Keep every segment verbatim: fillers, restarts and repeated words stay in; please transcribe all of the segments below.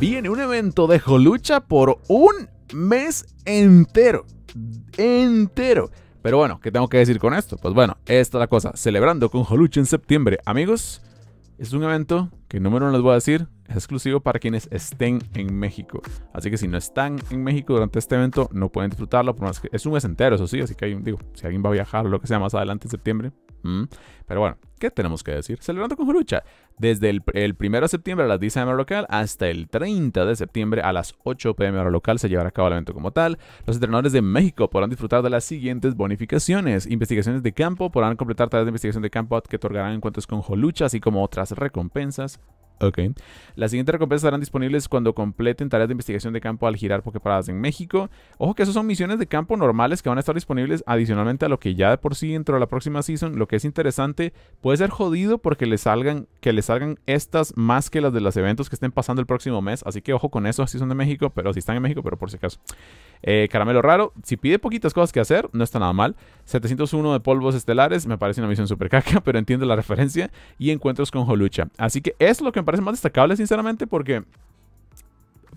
viene un evento de Hawlucha por un mes entero. Entero. Pero bueno, ¿qué tengo que decir con esto? Pues bueno, esta es la cosa. Celebrando con Hawlucha en septiembre. Amigos, es un evento que número no les voy a decir. Es exclusivo para quienes estén en México. Así que si no están en México durante este evento, no pueden disfrutarlo. Por más que es un mes entero, eso sí. Así que hay, digo, si alguien va a viajar o lo que sea más adelante en septiembre. ¿Mm? Pero bueno, ¿qué tenemos que decir? Celebrando con Hawlucha. Desde el, el primero de septiembre a las diez de la mañana hora local hasta el treinta de septiembre a las ocho de la noche hora local se llevará a cabo el evento como tal. Los entrenadores de México podrán disfrutar de las siguientes bonificaciones. Investigaciones de campo. Podrán completar tareas de investigación de campo que otorgarán encuentros con Hawlucha, así como otras recompensas. Ok. Las siguientes recompensas estarán disponibles cuando completen tareas de investigación de campo al girar Poképaradas en México. Ojo que esas son misiones de campo normales que van a estar disponibles adicionalmente a lo que ya de por sí dentro de la próxima season. Lo que es interesante, puede ser jodido porque les salgan, que les salgan estas más que las de los eventos que estén pasando el próximo mes. Así que ojo con eso, si son de México, pero si están en México, pero por si acaso. Eh, caramelo raro, si pide poquitas cosas que hacer, no está nada mal. setecientos uno de polvos estelares, me parece una misión super caca, pero entiendo la referencia. Y encuentros con Hawlucha. Así que es lo que me parece más destacable, sinceramente, porque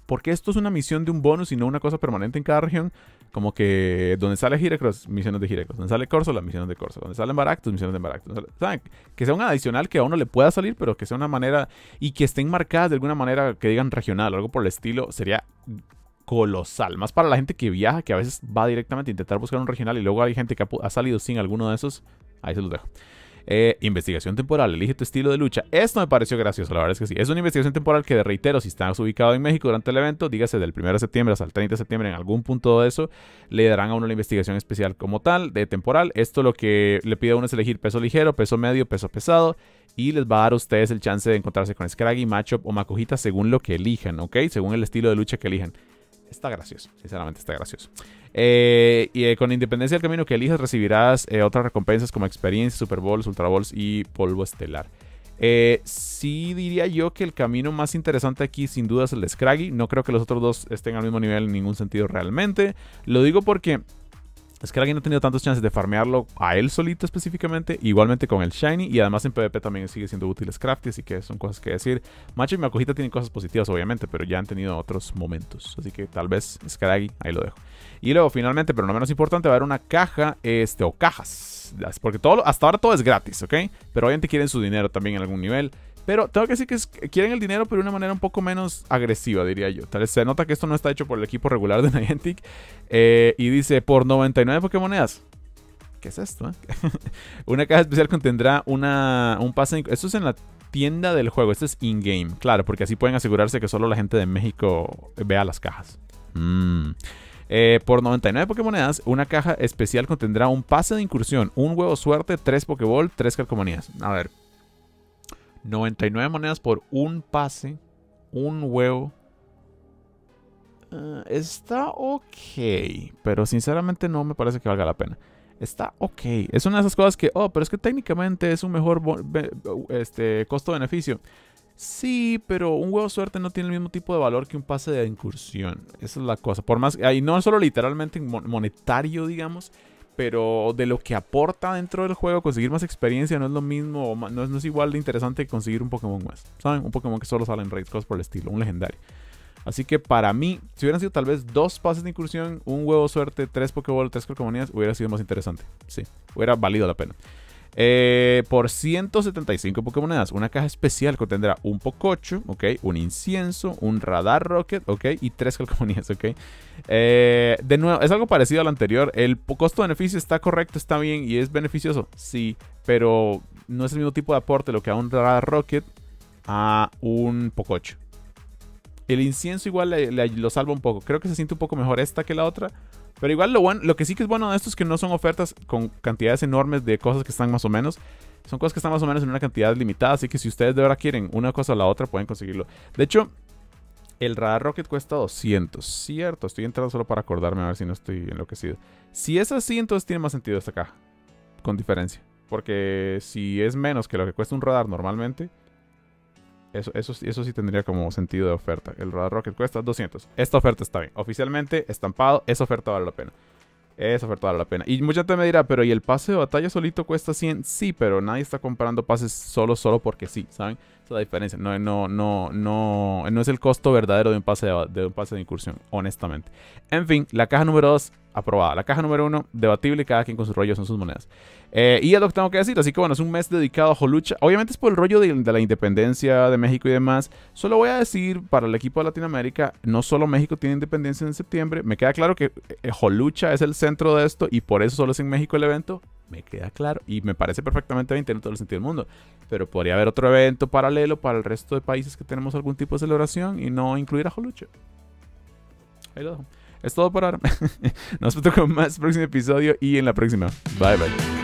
porque esto es una misión de un bonus y no una cosa permanente en cada región. Como que donde sale Girecross, misiones de Girecross. Donde sale Corso, las misiones de Corso. Donde salen Baractus, misiones de Baractus. ¿Saben? Que sea un adicional que a uno le pueda salir, pero que sea una manera... Y que estén marcadas de alguna manera que digan regional o algo por el estilo. Sería colosal. Más para la gente que viaja, que a veces va directamente a intentar buscar un regional y luego hay gente que ha, ha salido sin alguno de esos. Ahí se los dejo. Eh, investigación temporal, elige tu estilo de lucha. Esto me pareció gracioso, la verdad es que sí. Es una investigación temporal que, de reitero, si estás ubicado en México durante el evento, dígase del primero de septiembre hasta el treinta de septiembre, en algún punto de eso, le darán a uno la investigación especial como tal, de temporal. Esto lo que le pide a uno es elegir peso ligero, peso medio, peso pesado. Y les va a dar a ustedes el chance de encontrarse con Scraggy, Machop o Macujita según lo que elijan, ¿ok? Según el estilo de lucha que elijan. Está gracioso, sinceramente está gracioso. Eh, y eh, con independencia del camino que elijas, recibirás eh, otras recompensas como experiencia, Super Bowls, Ultra Bowls y polvo estelar. Eh, sí diría yo que el camino más interesante aquí sin duda es el de Scraggy. No creo que los otros dos estén al mismo nivel en ningún sentido realmente. Lo digo porque Scraggy no ha tenido tantos chances de farmearlo a él solito específicamente. Igualmente con el Shiny. Y además en PvP también sigue siendo útil Scrafty. Así que son cosas que decir. Macho y Macujita tienen cosas positivas obviamente. Pero ya han tenido otros momentos. Así que tal vez Scraggy. Ahí lo dejo. Y luego finalmente, pero no menos importante, va a haber una caja. Este o cajas. Porque todo, hasta ahora todo es gratis, ¿ok? Pero obviamente quieren su dinero también en algún nivel. Pero tengo que decir que quieren el dinero, pero de una manera un poco menos agresiva, diría yo. Tal vez se nota que esto no está hecho por el equipo regular de Niantic. Eh, y dice, por noventa y nueve Pokémonedas. ¿Qué es esto? Eh? Una caja especial contendrá una, un pase... En, esto es en la tienda del juego. Esto es in-game. Claro, porque así pueden asegurarse que solo la gente de México vea las cajas. Mmm... Eh, por noventa y nueve Pokémonedas, una caja especial contendrá un pase de incursión, un huevo suerte, tres Pokéball, tres calcomanías. A ver... noventa y nueve monedas por un pase, un huevo. Uh, está ok, pero sinceramente no me parece que valga la pena. Está ok. Es una de esas cosas que, oh, pero es que técnicamente es un mejor este, costo-beneficio. Sí, pero un huevo suerte no tiene el mismo tipo de valor que un pase de incursión. Esa es la cosa. Por más, y no solo literalmente monetario, digamos. Pero de lo que aporta dentro del juego, conseguir más experiencia no es lo mismo, no es, no es igual de interesante que conseguir un Pokémon más. ¿Saben? Un Pokémon que solo sale en raids, cosas por el estilo, un legendario. Así que para mí, si hubieran sido tal vez dos pases de incursión, un huevo suerte, tres Pokéball, tres calcomanías, hubiera sido más interesante. Sí, hubiera valido la pena. Eh, por ciento setenta y cinco Pokémonedas, una caja especial contendrá un Pococho, ok, un incienso, un radar rocket, ok, y tres calcomanías, ok. Eh, de nuevo, es algo parecido al anterior. El costo-beneficio está correcto, está bien y es beneficioso, sí, pero no es el mismo tipo de aporte lo que a un radar rocket a un Pococho. El incienso igual le, le, lo salva un poco. Creo que se siente un poco mejor esta que la otra. Pero igual lo, bueno, lo que sí que es bueno de esto es que no son ofertas con cantidades enormes de cosas que están más o menos. Son cosas que están más o menos en una cantidad limitada. Así que si ustedes de verdad quieren una cosa o la otra, pueden conseguirlo. De hecho, el Radar Rocket cuesta doscientos. Cierto, estoy entrando solo para acordarme a ver si no estoy enloquecido. Si es así, entonces tiene más sentido esta caja. Con diferencia. Porque si es menos que lo que cuesta un radar normalmente... Eso, eso, eso sí tendría como sentido de oferta. El Radar Rocket cuesta doscientos. Esta oferta está bien. Oficialmente, estampado, esa oferta vale la pena. Eso fue toda la pena. Y mucha gente me dirá, pero ¿y el pase de batalla solito cuesta cien? Sí, pero nadie está comprando pases solo, solo porque sí, ¿saben? Esa es la diferencia. No, no, no, no, no es el costo verdadero de un pase de, de, un pase de incursión, honestamente. En fin, la caja número dos, aprobada. La caja número uno, debatible, cada quien con sus rollos, son sus monedas. Eh, y es lo que tengo que decir, así que bueno, es un mes dedicado a Hawlucha. Obviamente es por el rollo de, de la independencia de México y demás. Solo voy a decir, para el equipo de Latinoamérica, no solo México tiene independencia en septiembre. Me queda claro que Hawlucha es el centro de esto y por eso solo es en México el evento. Me queda claro y me parece perfectamente bien, tiene todo el sentido del mundo. Pero podría haber otro evento paralelo para el resto de países que tenemos algún tipo de celebración y no incluir a Hawlucha. Ahí lo dejo. Es todo por ahora. Nos vemos con más próximo episodio y en la próxima. Bye, bye.